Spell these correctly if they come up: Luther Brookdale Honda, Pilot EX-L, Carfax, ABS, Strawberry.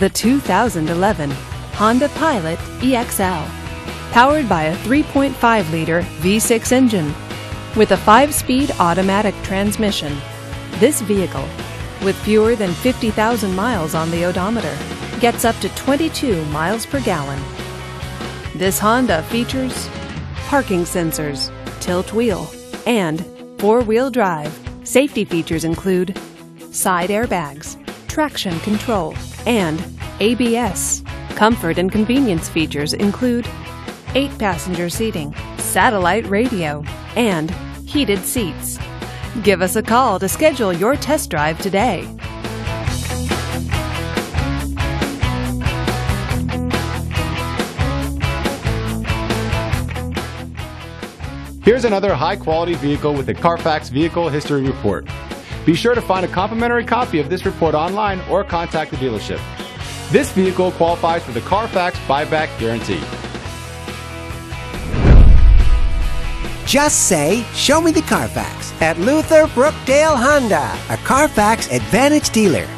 The 2011 Honda Pilot EXL, powered by a 3.5-liter V6 engine with a 5-speed automatic transmission. This vehicle, with fewer than 50,000 miles on the odometer, gets up to 22 miles per gallon. This Honda features parking sensors, tilt wheel, and four-wheel drive. Safety features include side airbags, traction control, and ABS. Comfort and convenience features include 8-passenger seating, satellite radio, and heated seats. Give us a call to schedule your test drive today. Here's another high-quality vehicle with a Carfax Vehicle History Report. Be sure to find a complimentary copy of this report online or contact the dealership. This vehicle qualifies for the Carfax Buyback Guarantee. Just say, "Show me the Carfax" at Luther Brookdale Honda, a Carfax Advantage dealer.